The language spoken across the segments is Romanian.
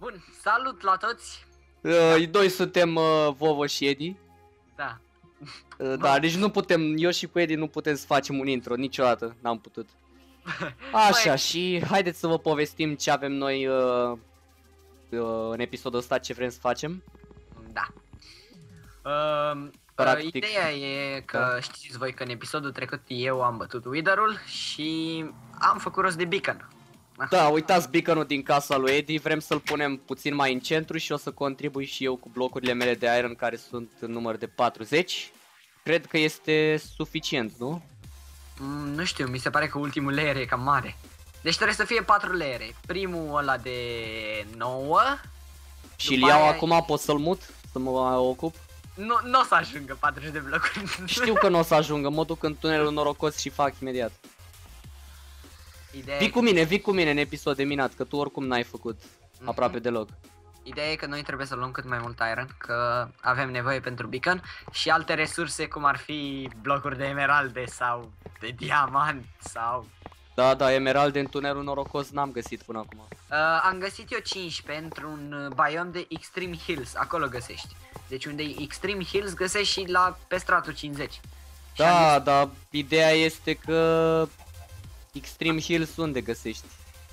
Bun, salut la toți! Noi suntem Vovo și Edi. Da. Da, deci nu putem, eu și cu Edi nu putem să facem un intro, niciodată n-am putut. Așa, și haideți să vă povestim ce avem noi în episodul ăsta, ce vrem să facem. Da. Ideea e că știți voi că în episodul trecut eu am bătut Wither-ul și am făcut rost de Beacon. Da, uitați Beacon-ul din casa lui Edi, vrem să-l punem puțin mai în centru și o să contribui și eu cu blocurile mele de iron care sunt în număr de 40. Cred că este suficient, nu? Nu știu, mi se pare că ultimul layer e cam mare. Deci trebuie să fie 4 layere. Primul ăla de 9. Și îl iau acum, pot să-l mut? Să mă ocup? Nu o să ajungă 40 de blocuri. Știu că nu o să ajungă, mă duc în tunelul norocos și fac imediat. Vii cu mine în episod de minat, că tu oricum n-ai făcut aproape deloc. Ideea e că noi trebuie să luăm cât mai mult iron, că avem nevoie pentru Beacon și alte resurse, cum ar fi blocuri de emeralde sau de diamant sau... Da, da, emeralde în tunelul norocos n-am găsit până acum. Am găsit eu 15 într-un biom de Extreme Hills, acolo găsești. Deci unde e Extreme Hills găsești și pe stratul 50. Da, dar ideea este că... Extreme Hills unde găsești?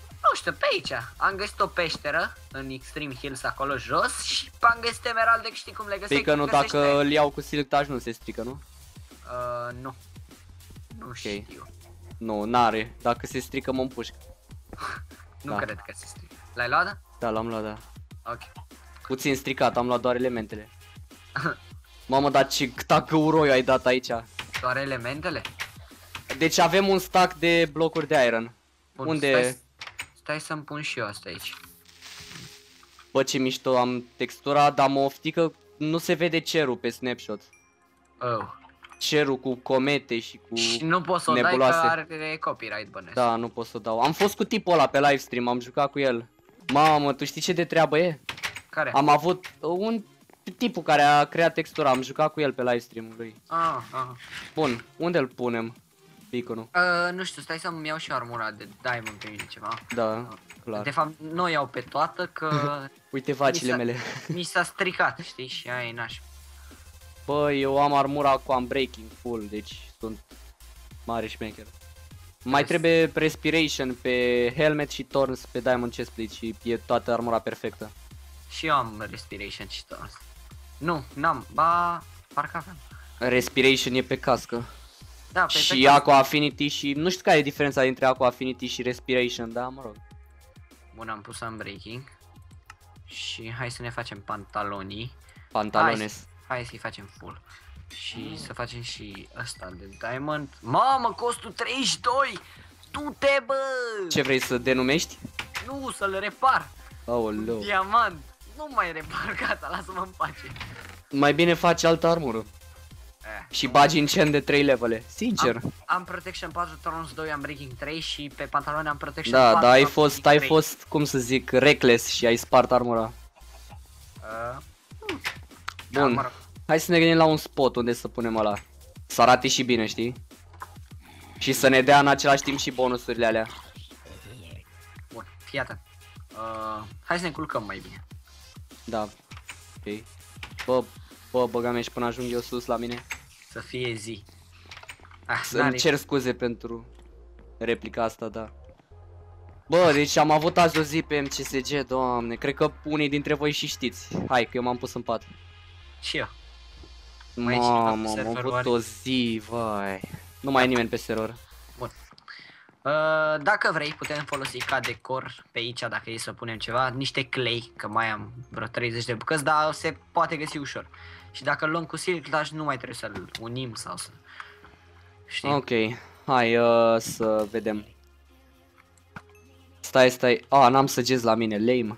Nu știu, pe aici. Am găsit o peșteră în Extreme Hills acolo jos și am găsit emeralde, știi cum le găsești? Că nu, dacă îl iau cu silctaj nu se strică, nu? Nu. Nu știu. Nu, n-are. Dacă se strică mă împușc. Nu cred că se strică. L-ai luat, da? Da, l-am luat, da. Ok. Puțin stricat, am luat doar elementele. Mamă, dar ce tacă uroi ai dat aici. Doar elementele? Deci avem un stack de blocuri de iron. Bun, unde... Stai să-mi pun și eu asta aici. Bă, ce mișto, am textura, dar mă oftică, nu se vede cerul pe snapshot. Oh. Cerul cu comete și cu nebuloase. Și nu poți să o dai că are copyright, bănesc. Da, nu pot să o dau. Am fost cu tipul ăla pe livestream, am jucat cu el. Mamă, tu știi ce de treabă e? Care? Am avut un... tipul care a creat textura, am jucat cu el pe livestream-ul lui. Ah, ah. Bun, unde îl punem? Beacon-ul. Nu știu, stai să-mi iau și armura de diamond pe mine ceva. Da, clar. De fapt, nu o iau pe toată că... Uite vacile mele. Mi s-a stricat, știi, și aia e naș. Bă, eu am armura cu unbreaking full, deci sunt mare șmecher. Mai trebuie respiration pe helmet și torns pe diamond chestplate și e toată armura perfectă. Și eu am respiration și torns. Nu, n-am, ba, parcă aveam. Respiration e pe cască. Da, și Aqua Affinity și... Nu știu care e diferența dintre Aqua Affinity și Respiration, da, mă rog. Bun, am pus unbreaking. Și hai să ne facem pantalonii. Pantalones. Hai să-i facem full. Și să facem și ăsta de diamond. Mamă, costul 32! Du-te, bă! Ce vrei să denumești? Nu, să-l repar. Aoleu. Diamant. Nu mai repar, gata, lasă-mă în pace. Mai bine faci altă armură. Și bagi în cen de 3 levele, sincer. Am protection 4, torns 2, am breaking 3 și pe pantaloni am protection 4. Da, ai fost, cum să zic, reckless și ai spart armura. Bun, da, hai să ne gândim la un spot unde să punem ăla. Să arate și bine, știi? Și să ne dea în același timp și bonusurile alea. Bun, fii atent. Hai să ne culcăm mai bine. Da, ok. Bă, băga mea, și până ajung eu sus la mine. Să fie zi. Îmi cer scuze pentru replica asta, da. Bă, deci am avut azi o zi pe MCSG, doamne. Cred că unii dintre voi și știți. Hai, că eu m-am pus în pat. Și eu. Mamă, am avut o zi, vai. Nu mai e nimeni pe server. Bun. Dacă vrei, putem folosi ca decor pe aici, dacă e să punem ceva, niște clay, că mai am vreo 30 de bucăți, dar se poate găsi ușor. Și dacă îl luăm cu silclaj, nu mai trebuie să-l unim sau să... Știi? Ok, hai să vedem. Stai, n-am săgeți la mine, lame.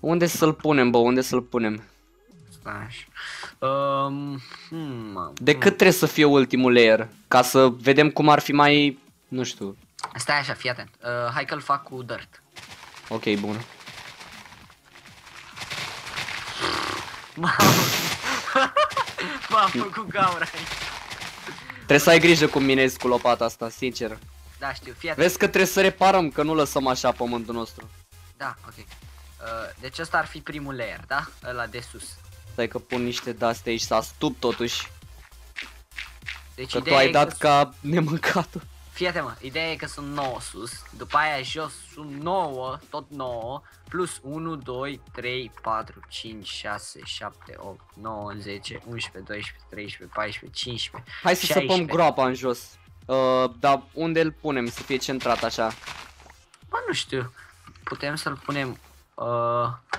Unde să-l punem, bă, unde să-l punem? De cât trebuie să fie ultimul layer? Ca să vedem cum ar fi mai... Nu știu. Stai așa, fii atent. Hai că-l fac cu dirt. Ok, bun. M-am făcut gaura aici. Trebuie să ai grijă cum minezi cu lopata asta, sincer. Da, știu, fii atent. Vezi că trebuie să reparăm, că nu lăsăm așa pământul nostru. Da, ok. Deci ăsta ar fi primul layer, da? Ăla de sus. Stai că pun niște de-astea aici, s-a stup totuși. Deci că tu ai dat că... ca nemâncatul. Fii atent, mă, ideea e că sunt 9 sus, după aia jos sunt 9, tot 9, plus 1, 2, 3, 4, 5, 6, 7, 8, 9, 10, 11, 12, 13, 14, 15, hai să 16. Săpăm groapa în jos. Dar unde îl punem să fie centrat așa? Bă, nu știu, putem să-l punem...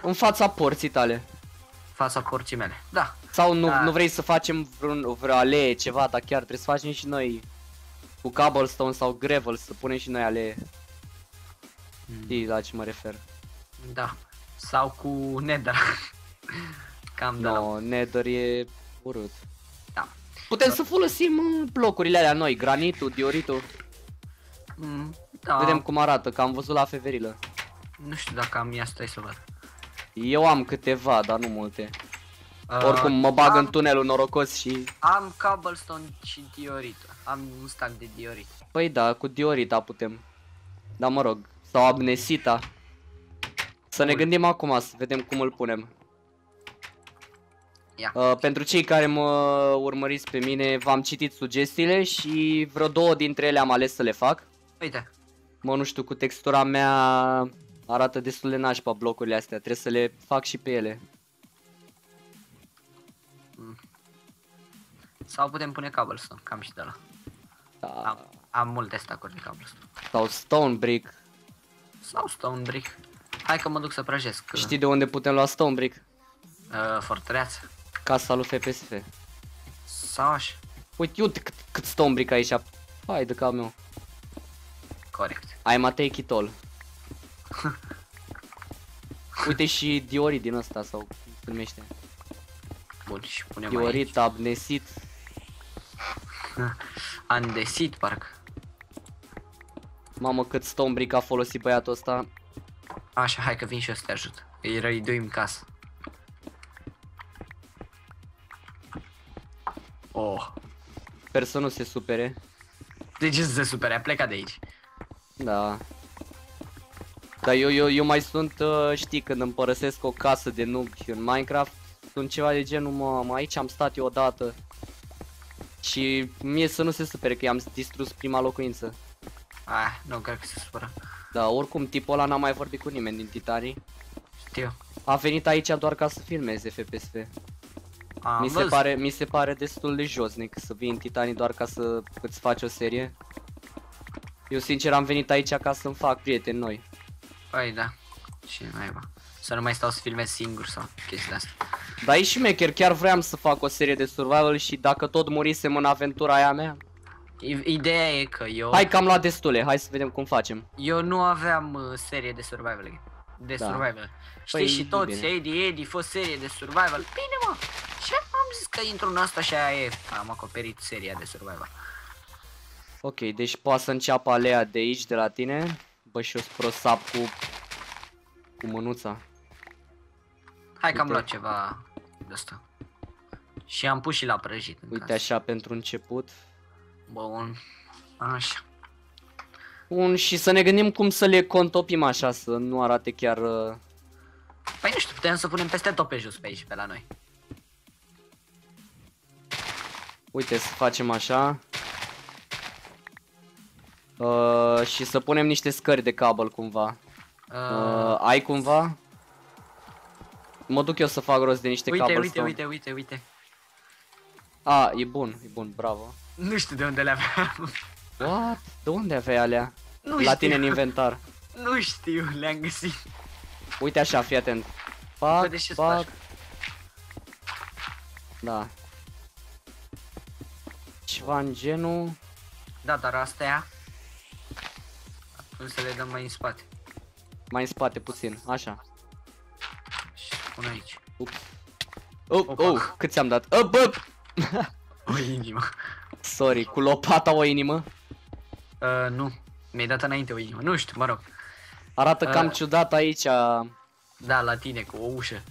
în fața porții tale. Fața porții mele, da. Sau nu, da. Nu vrei să facem vreo alee, ceva, dar chiar trebuie să facem și noi... Cu cobblestone sau gravel să punem și noi alee. Știi la ce mă refer. Da. Sau cu nether. Cam da. No, nether e urât. Da. Putem să folosim blocurile alea noi, granitul, dioritul. Da. Vedem cum arată, că am văzut la Feverilă. Nu știu dacă am ea, stai să văd. Eu am câteva, dar nu multe. Oricum mă bag în tunelul norocos și... Am cobblestone și diorit. Am un stack de diorit. Păi da, cu diorita putem. Dar mă rog, sau abnesita. Să ne gândim acum, să vedem cum îl punem. Pentru cei care mă urmăriți pe mine, v-am citit sugestiile și vreo două dintre ele am ales să le fac. Uite. Mă, nu știu, cu textura mea arată destul de nașpa blocurile astea, trebuie să le fac și pe ele. Sau putem pune cobblestone, cam și de la. Da. Am multe stacuri de cobblestone. Sau stone brick. Sau stone brick. Hai că mă duc să prăjesc. Știi de unde putem lua stone brick? Fortreață. Casa lui FPSF. Sau așa. Uite, uite cât stone brick aici. Hai de cap meu. Corect. Ai matei chitol. Uite și diorii din ăsta sau cum se numește. Bun, și punem diorit, abnesit. Andesit, parcă. Mamă, cât stone brick a folosit băiatul ăsta. Așa, hai că vin și eu să te ajut. Îi răiduim casă. Oh. Sper să nu se supere. De ce să se supere? A plecat de aici. Da. Dar eu mai sunt, știi, când îmi părăsesc o casă de nubi în Minecraft, sunt ceva de genul, mă, aici am stat eu odată. Și mie să nu se supere că i-am distrus prima locuință. Ah, nu cred că se supără. Da, oricum tipul ăla n-a mai vorbit cu nimeni din Titanii. Știu. A venit aici doar ca să filmeze FPSF. Mi se pare destul de josnic să vii în Titanii doar ca să îți faci o serie. Eu sincer am venit aici ca să-mi fac prieteni noi. Păi da, și naiba. Să nu mai stau să filmez singur sau chestia asta. Dar e șmecher, chiar vreau să fac o serie de survival și dacă tot murisem în aventura aia mea. Ideea e că eu... Hai că am luat destule, hai să vedem cum facem. Eu nu aveam serie de survival. De survival. Știi, păi, și toți, Edi, fost serie de survival. Bine, mă, și am zis că intru în asta și aia e. Am acoperit seria de survival. Ok, deci poate să înceapă alea de aici, de la tine. Bă, și eu sprosap cu mânuța. Hai că am luat ceva de asta. Și am pus și la prăjit. Uite așa pentru început. Bun. Așa. Bun, și să ne gândim cum să le contopim așa, să nu arate chiar... Păi nu știu, putem să punem peste tot pe jos pe aici, pe la noi. Uite, să facem așa. Și să punem niște scări de cabel cumva. Ai cumva? Mă duc eu să fac rost de niște cobblestone. Uite. A, e bun, bravo. Nu știu de unde le aveam. What? De unde aveai alea? Nu știu. La tine în inventar. Nu știu, le-am găsit. Uite așa, fii atent. Pac. Da. Ceva în genul. Da, dar astea. Atunci să le dăm mai în spate. Mai în spate puțin, așa. Pune aici. Oh, cât ți-am dat? O inimă. Sorry, cu lopata o inimă? Nu, mi-ai dat înainte o inimă, nu știu, mă rog. Arată cam ciudat aici. Da, la tine, cu o ușă.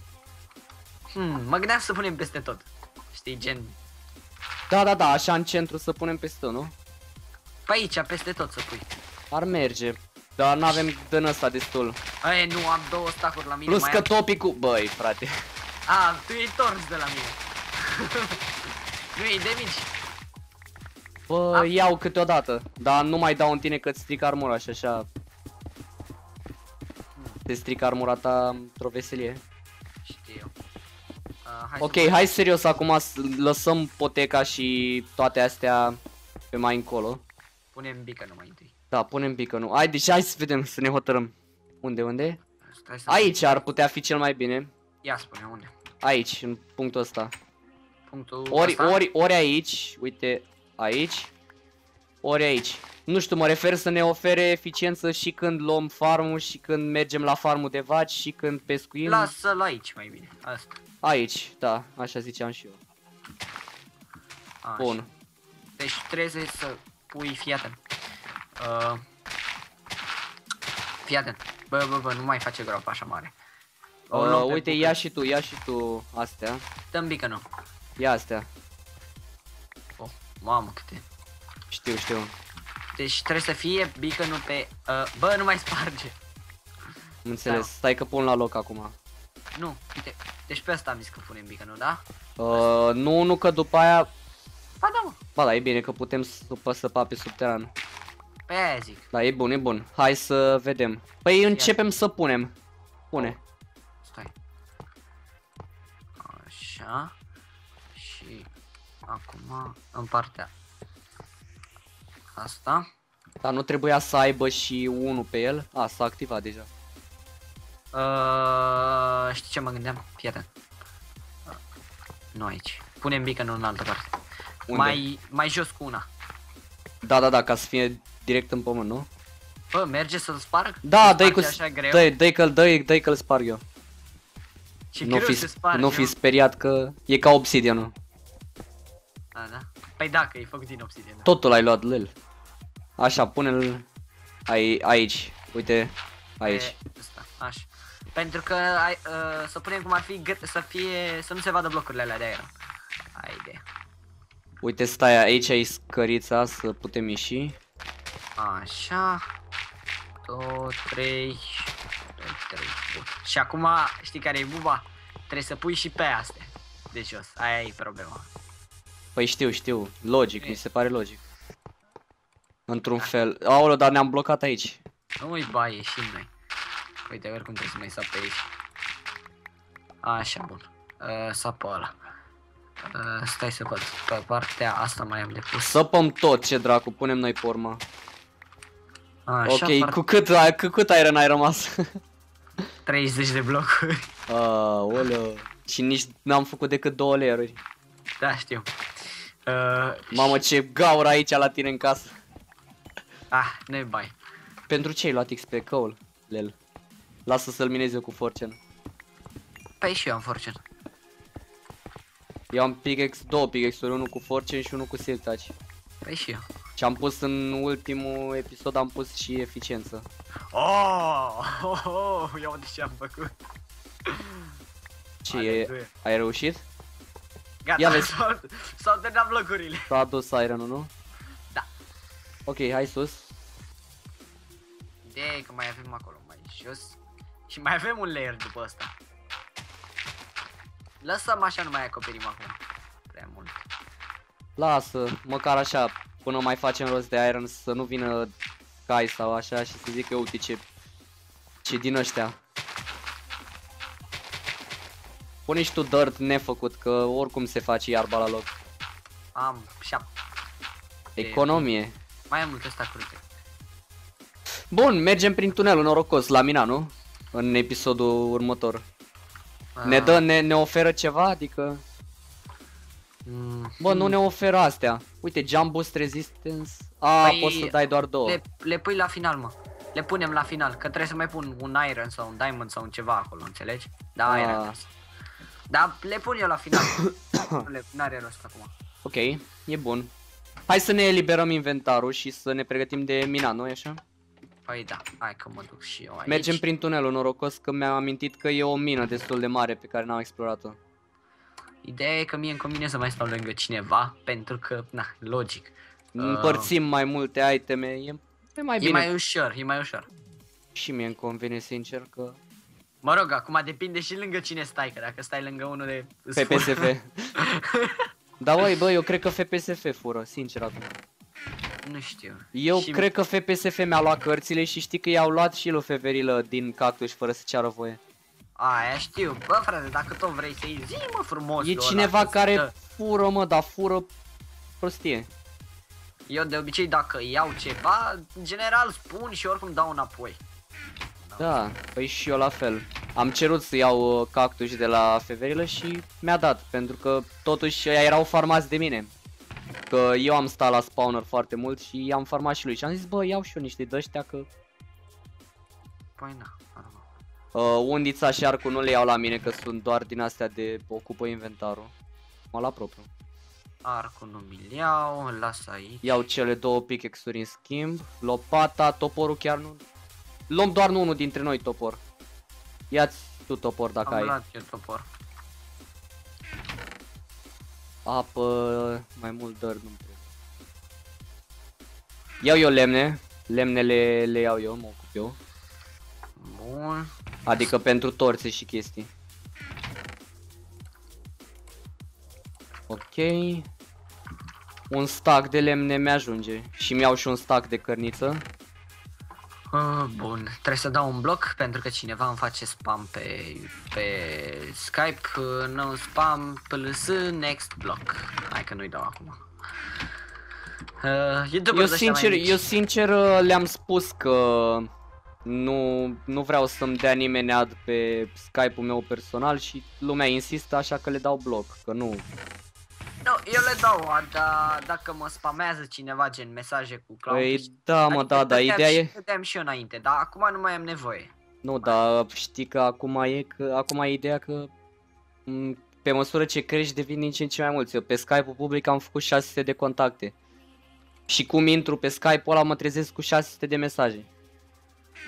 Mă gândeam să punem peste tot. Știi, gen... Da, așa în centru să punem peste tot, nu? Pe aici, peste tot să pui. Ar merge. Dar n-avem din ăsta destul. Aie, nu, am două stack-uri la mine. Plus că topicul... Băi, frate. A, tu e tors de la mine. Nu-i damage. Bă, am... iau câteodată. Dar nu mai dau în tine că îți stric armura și așa. Te stric armura ta într-o veselie. Știu. Hai hai serios, acum lăsăm poteca și toate astea pe mai încolo. Punem Beacon-ul mai întâi. Da, punem Beacon-ul. Haide, hai să vedem, să ne hotărâm. Unde, unde? Aici ar putea fi cel mai bine. Ia spune unde. Aici, în punctul ăsta. Punctul ăsta? Ori aici, uite, aici. Ori aici. Nu știu, mă refer să ne ofere eficiență și când luăm farmul, și când mergem la farmul de vaci, și când pescuim. Lasă-l aici mai bine, asta. Aici, da, așa ziceam și eu. Așa. Bun. Deci trebuie să pui, fii atent. Fii atent. Bă, nu mai face groapă așa mare. Uite, ia și tu, astea. Dă-mi Beacon-ul. Ia astea. Oh, mamă câte. Știu, știu. Deci trebuie să fie Beacon-ul pe... bă, nu mai sparge. Am înțeles, da. Stai că pun la loc acum. Nu, uite, deci pe asta am zis că punem Beacon-ul, da? Nu, nu, că după aia... Ba da, mă. Ba da, e bine că putem săpa pe subteran. Pe aia zic. Da, e bun, e bun. Hai să vedem. Păi începem să punem. Pune. Stai. Așa. Și acum în partea asta. Dar nu trebuia să aibă și unul pe el? A, s-a activat deja. Știi ce mă gândeam? Fii atent. Nu aici. Punem Beacon-ul în altă parte. Unde? Mai jos cu una. Da, da, da, ca să fie direct în pământ, nu? Bă, merge să-l sparg? Da, dă-i cu... dă-i că-l sparg eu. Ce greu să sparg. Nu fi speriat că... E ca obsidianul. Da, da. Păi da, că e făcut din obsidian. Totul ai luat, lel. Așa, pune-l aici. Uite, aici. Așa. Pentru că să punem cum ar fi, să nu se vadă blocurile alea de aer. Haide. Uite, stai, aici e scărița, să putem ieși. Așa. 2, 3, 2, 3. Bun. Și acum, știi care e buba? Trebuie să pui și pe astea de jos. Aia e problema. Păi știu, știu. Logic, mi se pare logic. Într-un fel. Aoleu, dar ne-am blocat aici. Nu-i baie, ieșim noi. Uite, oricum trebuie să mai sap pe aici. Așa, bun. Sapă ăla. Stai să văd. Pe partea asta mai am de pus. Săpăm tot, ce dracu, punem noi pe urmă. Așa, ok, cu cât iron ai rămas? 30 de blocuri. Aoleu. Și nici n-am făcut decât 2 leruri. Da, știu. Mamă, ce gaură aici la tine în casă. Ah, nu-i bai. Pentru ce ai luat XP-ul, lel? Lasă să-l minez eu cu fortune. Păi și eu am fortune. Eu am pickaxe, 2 pickaxe-uri, unul cu fortune și unul cu siltaci. Păi și eu. Și am pus în ultimul episod, am pus și eficiență. Oh, ia uite ce am făcut. Ce, ai reușit? Gata, s-au terminat blocurile. S-a adus iron-ul, nu? Da. Ok, hai sus. Ideea e că mai avem acolo, mai jos. Și mai avem un layer după asta. Lăsăm așa, nu mai acoperim acum prea mult. Lasă, măcar așa, până mai facem rost de iron, să nu vină cai sau așa și să zic că uite ce din ăștia. Pune și tu dirt nefăcut, că oricum se face iarba la loc. Am 7. Economie. Mai am multe stacuri. Bun, mergem prin tunelul norocos, la mina, nu? În episodul următor. Ne oferă ceva, adică... Bă, nu ne oferă astea. Uite, jump boost resistance. A, păi poți să dai doar 2. Le pui la final, mă. Le punem la final, că trebuie să mai pun un iron sau un diamond sau un ceva acolo, înțelegi? Da, iron. Da, le pun eu la final. N-are rost acum. Ok, e bun. Hai să ne eliberăm inventarul și să ne pregătim de mina, nu-i așa? Păi da, hai că mă duc și eu aici. Mergem prin tunelul norocos, că mi-am amintit că e o mină destul de mare pe care n-am explorat-o. Ideea e că mie îmi convine să mai stau lângă cineva, pentru că, na, logic. Împărțim mai multe iteme, e mai bine. E mai ușor, e mai ușor. Și mie îmi convine sincer că... Mă rog, acum depinde și lângă cine stai, că dacă stai lângă unul de... FPSF. Da, uai, bă, eu cred că FPSF fură, sincer acum. Nu știu. Eu și cred că FPSF mi-a luat cărțile și știi că i-au luat și lui Feverilă din Cactus fără să ceară voie. Aia știu, bă frate, dacă tot vrei să-i zi, mă, frumos. E cineva care stă. Fură, mă, dar fură prostie. Eu de obicei dacă iau ceva, în general spun și oricum dau înapoi. Da, păi și eu la fel. Am cerut să iau Cactus de la Feverilă și mi-a dat, pentru că totuși ei erau farmați de mine. Că eu am stat la spawner foarte mult și i-am farmat și lui și am zis, bă, iau și eu niște de-aștia că... Păi na, undița și arcul nu le iau la mine, că sunt doar din astea de ocupă inventarul. Mă la propriu. Arcul nu mi-l iau, îl las aici. Iau cele două pickaxe-uri în schimb, lopata, toporul chiar nu... Luăm doar unul dintre noi topor. Ia-ți tu topor dacă ai. Am luat eu topor. Apă, mai mult dăr nu-mi trebuie. Iau eu lemne, lemnele le iau eu, mă ocup eu. Bun. Adică pentru torțe și chestii. Ok. Un stack de lemne mi-ajunge și mi-au și un stack de cărniță. Bun, trebuie să dau un bloc pentru că cineva îmi face spam pe Skype. No spam, PLS, next bloc. Hai că nu-i dau acum. Eu sincer le-am spus că nu vreau să-mi dea nimeni ad pe Skype-ul meu personal și lumea insistă, așa că le dau bloc, că nu... Nu, eu le dau, dar dacă mă spamează cineva gen mesaje cu clown. Păi da, mă, adică da, ideea e... Dădeam și eu înainte, dar acum nu mai am nevoie. Nu, dar știi că acum e ideea că pe măsură ce crești devin din ce în ce mai mulți. Eu pe Skype-ul public am făcut 600 de contacte. Și cum intru pe Skype-ul ăla mă trezesc cu 600 de mesaje.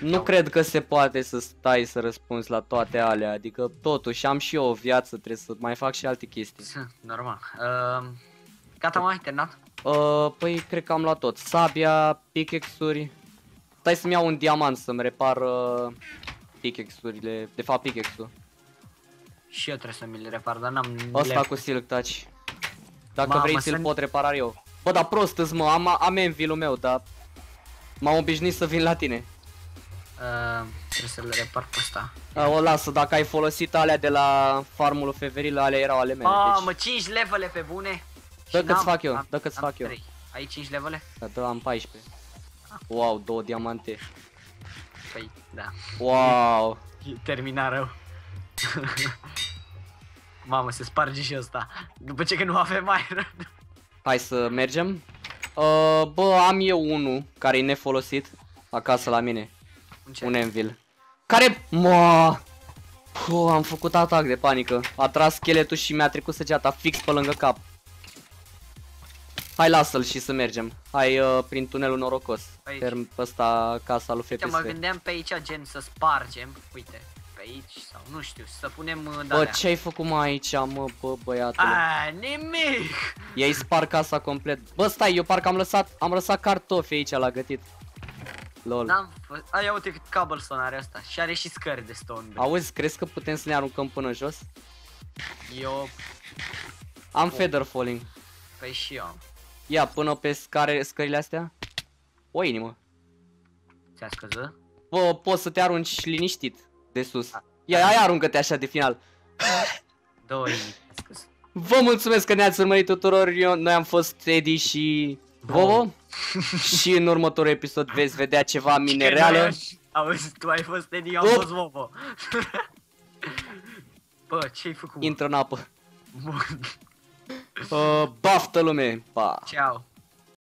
Nu cred că se poate să stai să răspunzi la toate alea, adică totuși am și eu o viață, trebuie să mai fac și alte chestii. Normal. Gata, m-am terminat? Păi cred că am luat tot, sabia, pickaxe-uri. Stai să-mi iau un diamant să-mi repar pickaxe-urile, de fapt pickaxe-ul. Și eu trebuie să mi le repar, dar n-am... Asta cu silk touch. Dacă vrei ți-l pot repara eu. Bă, dar prost-s, mă, am envy-ul meu, dar m-am obișnuit să vin la tine. Trebuie să le repar pe ăsta. O lasă, dacă ai folosit alea de la farmul Feverilă, alea erau ale mele. Deci... mă, 5 levele pe bune. Dă cât fac eu, dă cât fac eu. Ai 5 levele? Da, dă, am 14. Wow, 2 diamante. Păi, da. Wow. Termina rău. Mamă, se sparge și ăsta. După ce că nu avem aer. Hai să mergem. Bă, am eu unul care e nefolosit acasă la mine. Un envil. Care... Mă... am făcut atac de panică. A tras scheletul și mi-a trecut săgeata fix pe lângă cap. Hai, lasă-l și să mergem. Hai prin tunelul norocos. Ferm pe ăsta casa lui FPSF. Uite, mă gândeam pe aici gen să spargem. Uite, pe aici sau nu știu, să punem... Bă, ce ai făcut mă aici, mă, bă, băiatule? Aaa, nimic! Ei spar casa complet. Bă, stai, eu parcă am lăsat cartofi aici la gătit. Lol. Ia uite cât cobblestone are asta și are și scări de stone. Auzi, crezi că putem să ne aruncăm până jos? Eu... Am feather falling. Păi și eu. Ia, până pe scările astea. O inimă. Ți-a scăzut? Bă, poți să te arunci liniștit de sus. Ia, aia aruncă-te așa de final. 2 inimi. Vă mulțumesc că ne-ați urmărit tuturor. Noi am fost Edi și... Vovo. Și în următorul episod veți vedea ceva minerală. Auzi, tu ai fost Edi, eu am fost Vovo. Bă, ce-ai făcut? Intră în apă. Baftă lume. Pa. Ciao.